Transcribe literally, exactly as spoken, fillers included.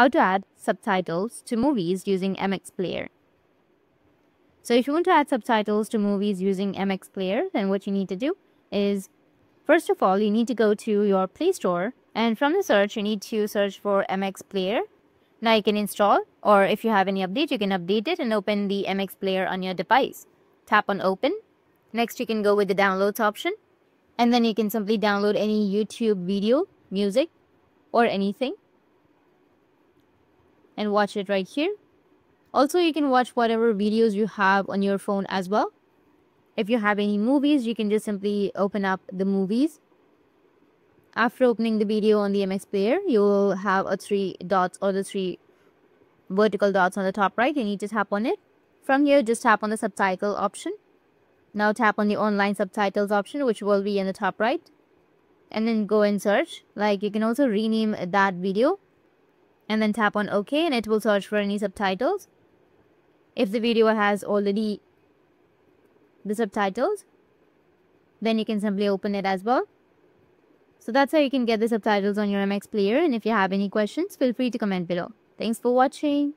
How to add subtitles to movies using M X Player. So if you want to add subtitles to movies using M X Player, then what you need to do is, first of all, you need to go to your Play Store, and from the search you need to search for M X Player. Now you can install, or if you have any update, you can update it and open the M X Player on your device. Tap on open. Next you can go with the downloads option, and then you can simply download any YouTube video, music, or anything, and watch it right here. Also, you can watch whatever videos you have on your phone as well. If you have any movies, you can just simply open up the movies. After opening the video on the M X Player, you will have a three dots or the three vertical dots on the top right. You need to tap on it. From here, just tap on the subtitle option. Now tap on the online subtitles option, which will be in the top right. And then go and search. Like, you can also rename that video. And then tap on OK, and it will search for any subtitles. If the video has already the subtitles, then you can simply open it as well. So that's how you can get the subtitles on your M X Player. And if you have any questions, feel free to comment below. Thanks for watching.